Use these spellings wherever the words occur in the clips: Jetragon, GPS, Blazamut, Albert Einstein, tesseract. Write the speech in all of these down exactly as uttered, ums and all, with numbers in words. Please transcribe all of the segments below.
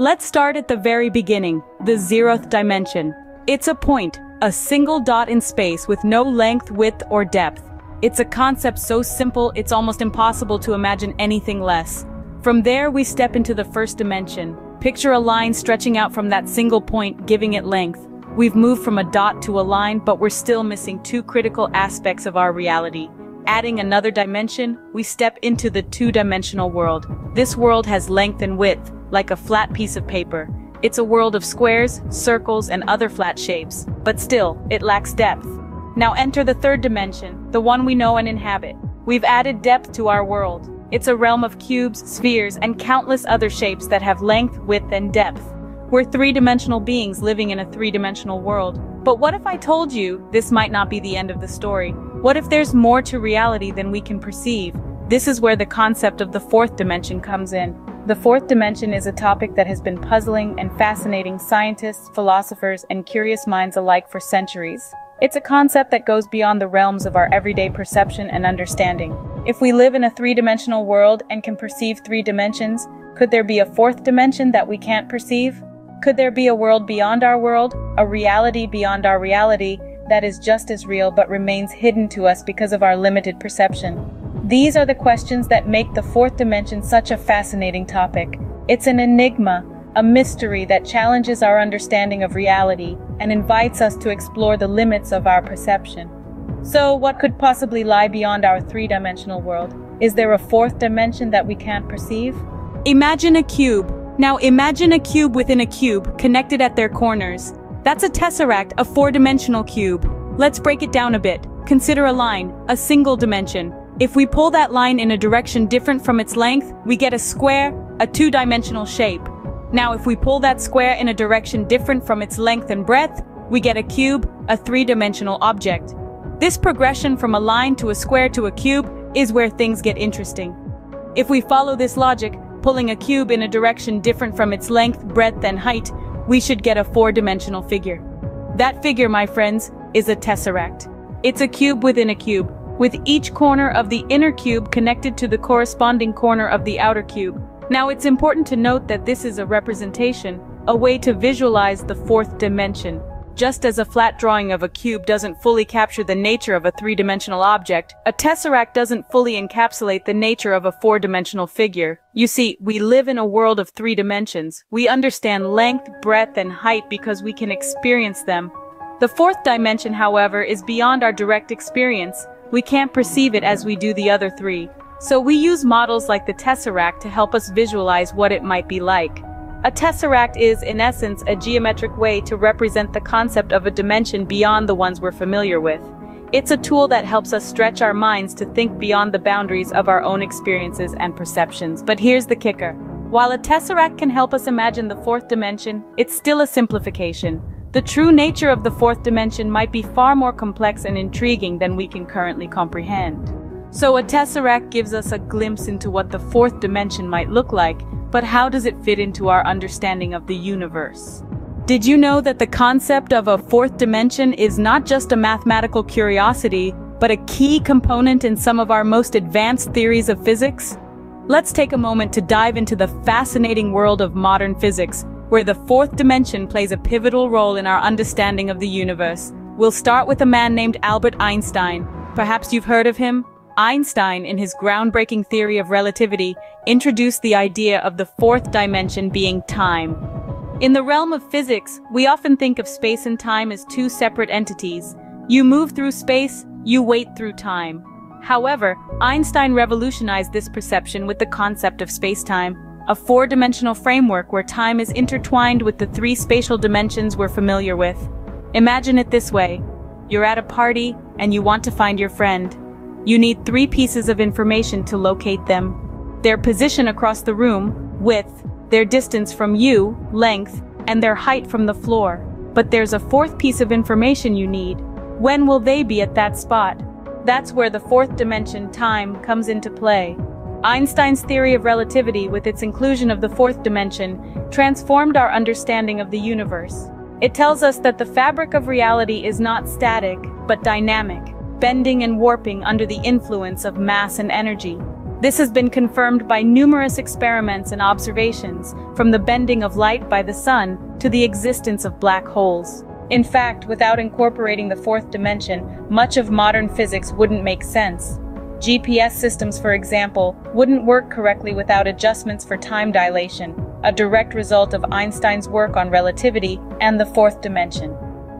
Let's start at the very beginning, the zeroth dimension. It's a point, a single dot in space with no length, width, or depth. It's a concept so simple it's almost impossible to imagine anything less. From there we step into the first dimension. Picture a line stretching out from that single point, giving it length. We've moved from a dot to a line, but we're still missing two critical aspects of our reality. Adding another dimension, we step into the two-dimensional world. This world has length and width, like a flat piece of paper. It's a world of squares, circles, and other flat shapes, but still, it lacks depth. Now enter the third dimension, the one we know and inhabit. We've added depth to our world. It's a realm of cubes, spheres, and countless other shapes that have length, width, and depth. We're three-dimensional beings living in a three-dimensional world. But what if I told you this might not be the end of the story? What if there's more to reality than we can perceive? This is where the concept of the fourth dimension comes in. The fourth dimension is a topic that has been puzzling and fascinating scientists, philosophers, and curious minds alike for centuries. It's a concept that goes beyond the realms of our everyday perception and understanding. If we live in a three-dimensional world and can perceive three dimensions, could there be a fourth dimension that we can't perceive? Could there be a world beyond our world, a reality beyond our reality, that is just as real but remains hidden to us because of our limited perception? These are the questions that make the fourth dimension such a fascinating topic. It's an enigma, a mystery that challenges our understanding of reality and invites us to explore the limits of our perception. So, what could possibly lie beyond our three-dimensional world? Is there a fourth dimension that we can't perceive? Imagine a cube. Now imagine a cube within a cube, connected at their corners. That's a tesseract, a four-dimensional cube. Let's break it down a bit. Consider a line, a single dimension. If we pull that line in a direction different from its length, we get a square, a two-dimensional shape. Now if we pull that square in a direction different from its length and breadth, we get a cube, a three-dimensional object. This progression from a line to a square to a cube is where things get interesting. If we follow this logic, pulling a cube in a direction different from its length, breadth, and height, we should get a four-dimensional figure. That figure, my friends, is a tesseract. It's a cube within a cube, with each corner of the inner cube connected to the corresponding corner of the outer cube. Now it's important to note that this is a representation, a way to visualize the fourth dimension. Just as a flat drawing of a cube doesn't fully capture the nature of a three-dimensional object, a tesseract doesn't fully encapsulate the nature of a four-dimensional figure. You see, we live in a world of three dimensions. We understand length, breadth, and height because we can experience them. The fourth dimension, however, is beyond our direct experience. We can't perceive it as we do the other three. So we use models like the tesseract to help us visualize what it might be like. A tesseract is, in essence, a geometric way to represent the concept of a dimension beyond the ones we're familiar with. It's a tool that helps us stretch our minds to think beyond the boundaries of our own experiences and perceptions. But here's the kicker. While a tesseract can help us imagine the fourth dimension, it's still a simplification. The true nature of the fourth dimension might be far more complex and intriguing than we can currently comprehend. So a tesseract gives us a glimpse into what the fourth dimension might look like, but how does it fit into our understanding of the universe? Did you know that the concept of a fourth dimension is not just a mathematical curiosity, but a key component in some of our most advanced theories of physics? Let's take a moment to dive into the fascinating world of modern physics, where the fourth dimension plays a pivotal role in our understanding of the universe. We'll start with a man named Albert Einstein. Perhaps you've heard of him? Einstein, in his groundbreaking theory of relativity, introduced the idea of the fourth dimension being time. In the realm of physics, we often think of space and time as two separate entities. You move through space, you wait through time. However, Einstein revolutionized this perception with the concept of space-time, a four-dimensional framework where time is intertwined with the three spatial dimensions we're familiar with. Imagine it this way. You're at a party, and you want to find your friend. You need three pieces of information to locate them: their position across the room, width, their distance from you, length, and their height from the floor. But there's a fourth piece of information you need. When will they be at that spot? That's where the fourth dimension, time, comes into play. Einstein's theory of relativity, with its inclusion of the fourth dimension, transformed our understanding of the universe. It tells us that the fabric of reality is not static, but dynamic, bending and warping under the influence of mass and energy. This has been confirmed by numerous experiments and observations, from the bending of light by the sun to the existence of black holes. In fact, without incorporating the fourth dimension, much of modern physics wouldn't make sense. G P S systems, for example, wouldn't work correctly without adjustments for time dilation, a direct result of Einstein's work on relativity and the fourth dimension.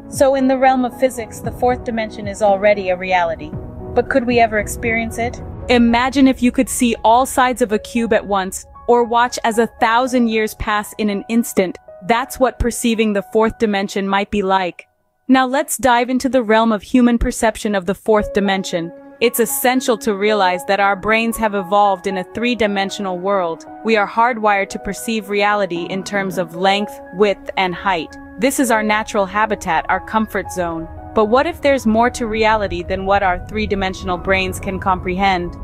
So in the realm of physics, the fourth dimension is already a reality. But could we ever experience it? Imagine if you could see all sides of a cube at once, or watch as a thousand years pass in an instant. That's what perceiving the fourth dimension might be like. Now let's dive into the realm of human perception of the fourth dimension. It's essential to realize that our brains have evolved in a three-dimensional world. We are hardwired to perceive reality in terms of length, width, and height. This is our natural habitat, our comfort zone. But what if there's more to reality than what our three-dimensional brains can comprehend?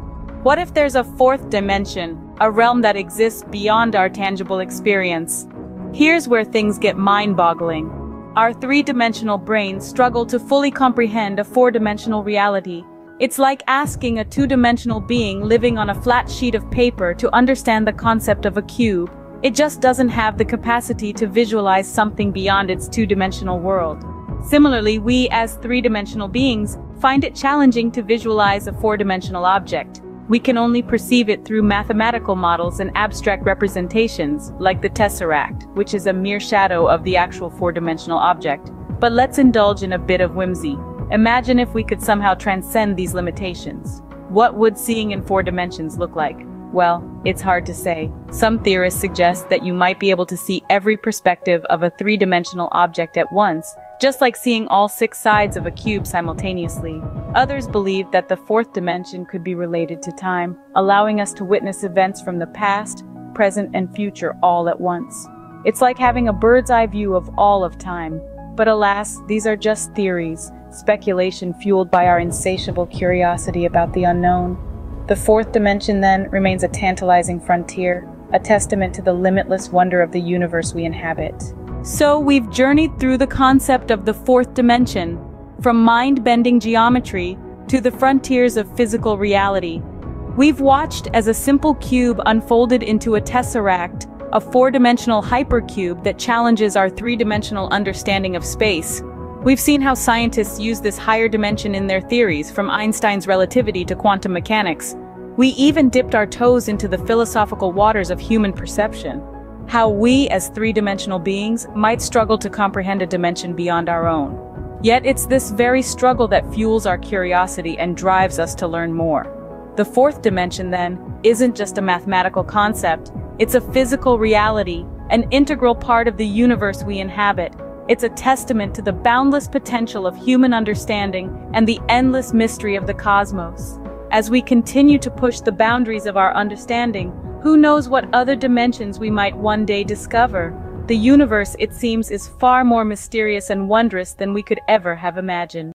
What if there's a fourth dimension, a realm that exists beyond our tangible experience? Here's where things get mind-boggling. Our three-dimensional brains struggle to fully comprehend a four-dimensional reality. It's like asking a two-dimensional being living on a flat sheet of paper to understand the concept of a cube. It just doesn't have the capacity to visualize something beyond its two-dimensional world. Similarly, we as three-dimensional beings find it challenging to visualize a four-dimensional object. We can only perceive it through mathematical models and abstract representations, like the tesseract, which is a mere shadow of the actual four-dimensional object. But let's indulge in a bit of whimsy. Imagine if we could somehow transcend these limitations. What would seeing in four dimensions look like? Well, it's hard to say. Some theorists suggest that you might be able to see every perspective of a three-dimensional object at once, just like seeing all six sides of a cube simultaneously. Others believe that the fourth dimension could be related to time, allowing us to witness events from the past, present, and future all at once. It's like having a bird's-eye view of all of time. But alas, these are just theories, speculation fueled by our insatiable curiosity about the unknown. The fourth dimension, then, remains a tantalizing frontier, a testament to the limitless wonder of the universe we inhabit. So we've journeyed through the concept of the fourth dimension, from mind-bending geometry to the frontiers of physical reality. We've watched as a simple cube unfolded into a tesseract, a four-dimensional hypercube that challenges our three-dimensional understanding of space. We've seen how scientists use this higher dimension in their theories, from Einstein's relativity to quantum mechanics. We even dipped our toes into the philosophical waters of human perception, how we as three-dimensional beings might struggle to comprehend a dimension beyond our own. Yet it's this very struggle that fuels our curiosity and drives us to learn more. The fourth dimension, then, isn't just a mathematical concept. It's a physical reality, an integral part of the universe we inhabit. It's a testament to the boundless potential of human understanding and the endless mystery of the cosmos. As we continue to push the boundaries of our understanding, who knows what other dimensions we might one day discover? The universe, it seems, is far more mysterious and wondrous than we could ever have imagined.